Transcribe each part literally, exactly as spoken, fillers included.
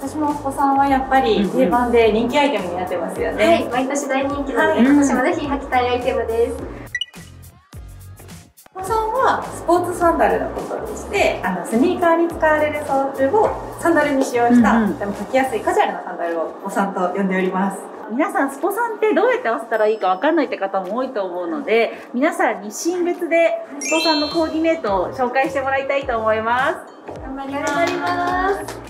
私も息子さんはやっぱり定番で人気アイテムになってますよね。はい、毎年大人気なので、今年もぜひ履きたいアイテムです。息子さんはスポーツサンダルのことにして、あのスニーカーに使われるソールをサンダルに使用した、とても履きやすいカジュアルなサンダルをお子さんと呼んでおります。皆さん、スポサンってどうやって合わせたらいいか分かんないって方も多いと思うので、皆さんに新別でスポサンのコーディネートを紹介してもらいたいと思います。頑張ります。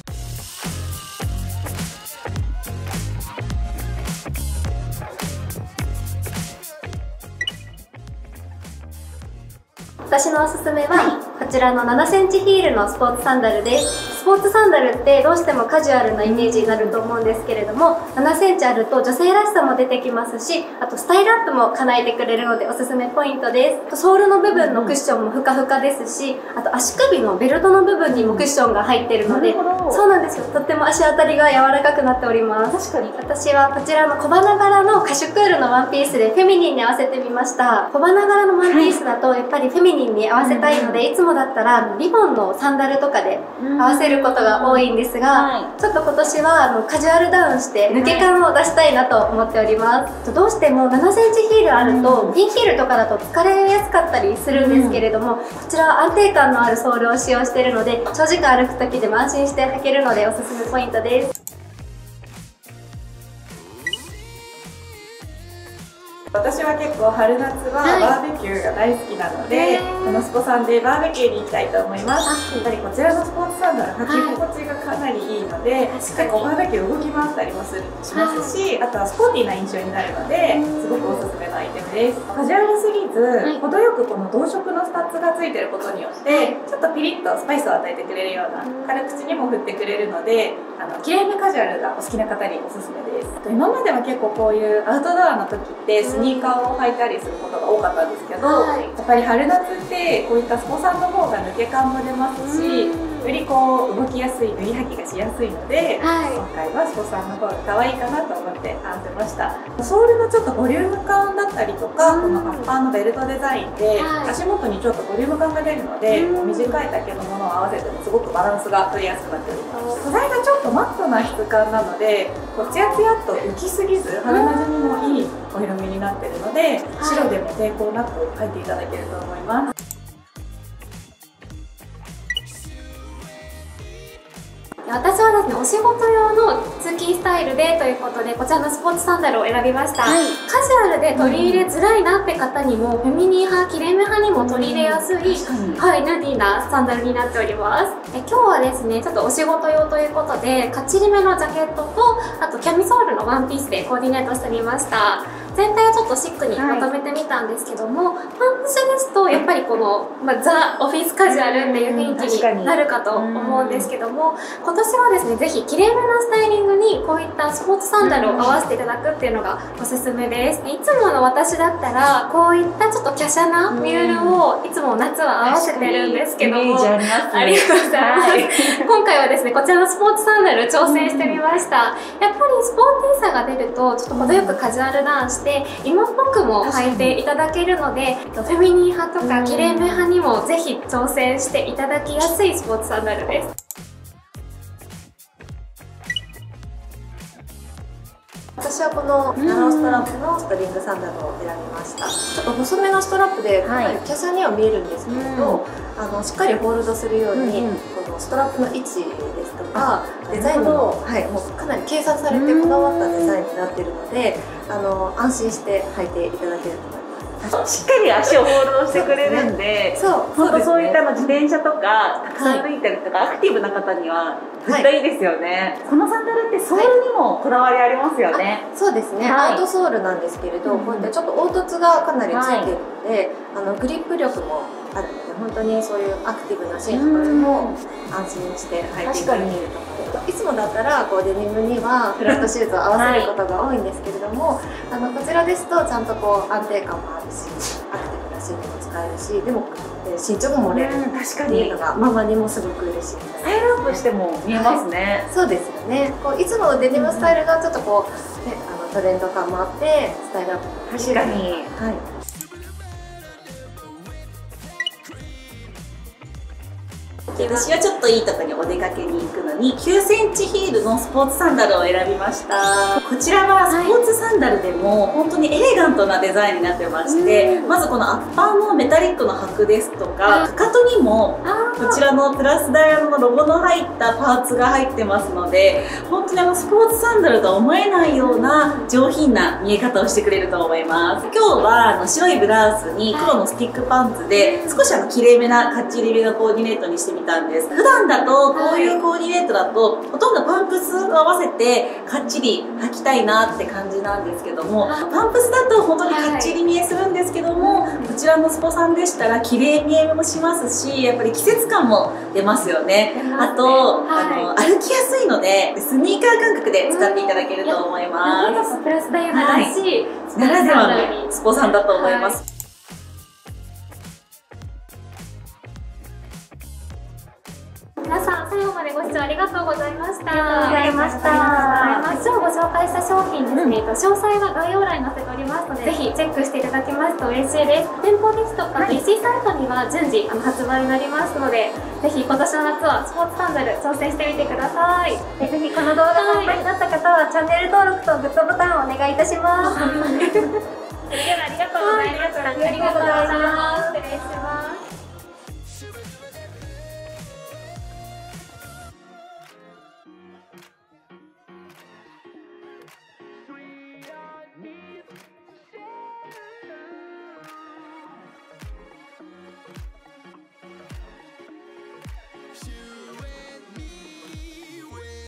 私のおすすめはこちらのななセンチヒールのスポーツサンダルです。スポーツサンダルってどうしてもカジュアルなイメージになると思うんですけれども、ななセンチあると女性らしさも出てきますし、あとスタイルアップも叶えてくれるのでおすすめポイントです。ソールの部分のクッションもふかふかですし、あと足首のベルトの部分にもクッションが入っているので、そうなんですよ、とっても足当たりが柔らかくなっております。確かに私はこちらの小花柄のカシュクールのワンピースでフェミニンに合わせてみました。小花柄のワンピースだとやっぱりフェミニンに合わせたいので、はい、いつもだったらリボンのサンダルとかで合わせるることが多いんですが、ちょっと今年はあのカジュアルダウンして抜け感を出したいなと思っております。はい、どうしてもななセンチヒールあるとピンヒールとかだと疲れやすかったりするんですけれども、こちらは安定感のあるソールを使用しているので、長時間歩く時でも安心して履けるのでおすすめポイントです。私は結構春夏はバーベキューが大好きなので、はい、このスポサンでバーベキューに行きたいと思います。やっぱりこちらのスポーツサンダル履き心地がかなりいいので、はい、結構バーベキュー動き回ったりもするしますし、はい、あとはスポーティーな印象になるのですごくおすすめのアイテムです。カジュアルすぎず、はい、程よくこの同色のスタッツがついてることによって、はい、ちょっとピリッとスパイスを与えてくれるような軽口にも振ってくれるので、あのきれいめカジュアルがお好きな方におすすめです。今までは結構こういうアウトドアの時ってスニーカーを履いたりすることが多かったんですけど、はい、やっぱり春夏ってこういったスポサンの方が抜け感も出ますし、よりこう動きやすい、脱ぎ履きがしやすいので、はい、今回はスポサンの方が可愛いかなと思って編んでました。ソールのちょっとボリューム感だったりとか、このアッパーのベルトデザインで足元にちょっとボリューム感が出るので、短い丈のものを合わせてもすごくバランスが取りやすくなっております。素材がちょっとマットな質感なので、こうツヤツヤっと浮きすぎず肌なじみもいいお色味になっているので、白でも抵抗なく描いていただけると思います。私はですね、お仕事用の通勤スタイルでということでこちらのスポーツサンダルを選びました。はい、カジュアルで取り入れづらいなって方にも、うん、フェミニン派、きれいめ派にも取り入れやすい、はい、ナディーなサンダルになっております。え今日はですね、ちょっとお仕事用ということでかっちりめのジャケットと、あとキャミソールのワンピースでコーディネートしてみました。全体をちょっとシックにまとめてみたんですけども、はい、パンプスですとやっぱりこの、まあ、ザ・オフィスカジュアルっていう雰囲気になるかと思うんですけども、今年はですね、ぜひきれいめなスタイリングにこういったスポーツサンダルを合わせていただくっていうのがおすすめです。いつもの私だったらこういったちょっと華奢なミュールをいつも夏は合わせてるんですけども、ありがとうございます。今回はですね、こちらのスポーツサンダル挑戦してみました。やっぱりスポーティーさが出るとちょっと程よくカジュアルダウンしてで今っぽくも履いていただけるので、フェミニン派とかきれいめ派にもぜひ挑戦していただきやすいスポーツサンダルです。私はこのナローストラップのストリングサンダルを選びました。ちょっと細めのストラップでかなり華奢には見えるんですけれど、あのしっかりホールドするように、このストラップの位置ですとかデザインも、はい、もうかなり計算されてこだわったデザインになっているので、あの安心して履いていただけると思います。しっかり足をホールドしてくれるんで、そういったの自転車とかたくさん歩いたりとかアクティブな方には絶対いいですよね。このサンダルってソールにもこだわりありますよね。そうですね、アウトソールなんですけれど、こういったちょっと凹凸がかなりついてるので、あのグリップ力もあるので、本当にそういうアクティブなシーンとかでも安心して履いていただけると思います。いつもだったらこうデニムにはフラットシューズを合わせることが多いんですけれども、はい、あのこちらですとちゃんとこう安定感もあるし、アクティブなシーンも使えるし、でも身長も盛れるっていうのがママにもすごく嬉しいです。スタイルアップしても見えますね。はい、そうですよね。こういつものデニムスタイルがちょっとこう、ね、あのトレンド感もあってスタイルアップも確かに、はい。で私はちょっといいとこにお出かけに行くのにきゅうセンチヒールのスポーツサンダルを選びました。こちらはスポーツサンダルでも本当にエレガントなデザインになってまして、はい、まずこのアッパーのメタリックの箔ですとか、かかとにもこちらのプラスダイヤのロゴの入ったパーツが入ってますので、本当にあのスポーツサンダルとは思えないような上品な見え方をしてくれると思います。今日はあの白いブラウスに黒のスティックパンツで少しあのきれいめなかっちりめのコーディネートにしてみたんです。普段だとこういうコーディネートだとほとんどパンプスを合わせてかっちり履きたいなって感じなんですけども、パンプスだと本当にかっちり見えするんですけども、こちらのスポさんでしたらきれい見えもしますし、やっぱり季節感も出ますよね。あと、はい、あの歩きやすいのでスニーカー感覚で使っていただけると思います。うん、プラスダイヤもらしい、ならではのスポさんだと思います。はい、皆さん最後までご視聴ありがとうございました。ありがとうございました。今日ご紹介した商品ですね、うん、詳細は概要欄に載せておりますので、ぜひチェックしていただきますと嬉しいです。店舗ですとか、はい、イーシー サイトには順次発売になりますので、ぜひ今年の夏はスポーツサンダル挑戦してみてください。ぜひこの動画が参考になった方は、はい、チャンネル登録とグッドボタンをお願いいたします。それではありがとうございました。ありがとうございます。失礼します。